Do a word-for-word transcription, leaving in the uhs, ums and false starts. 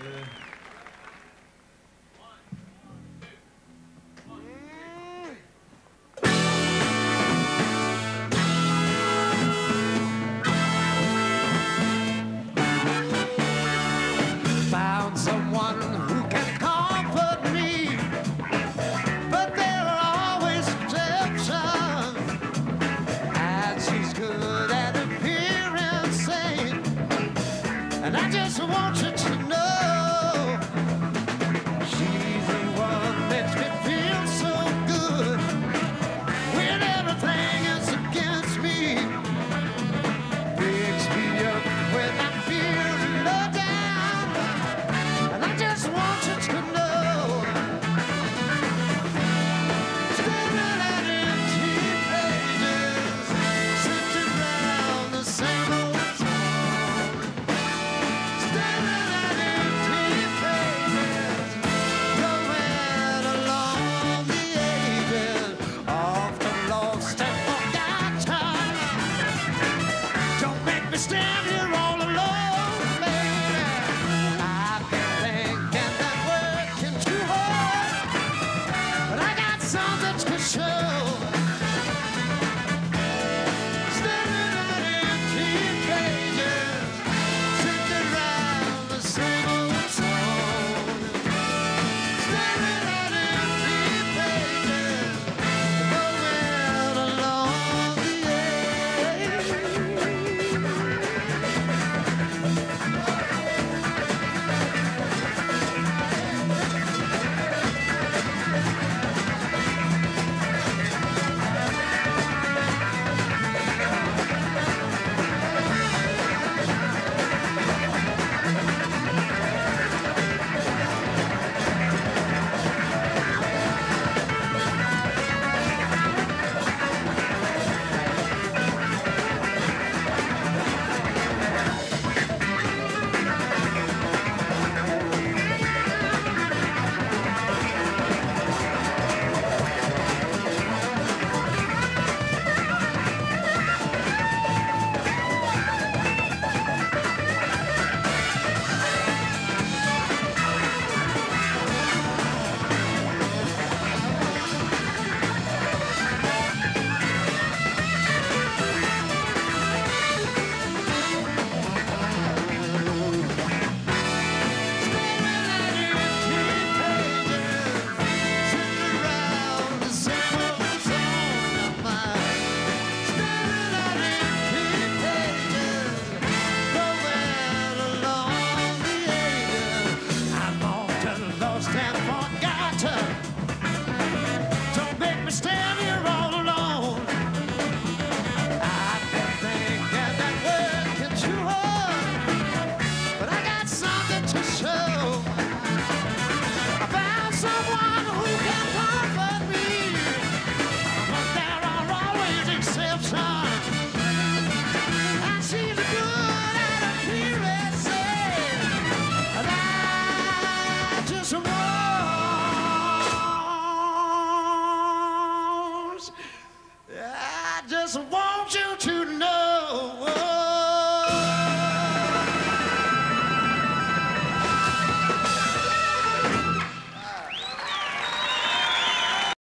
I just want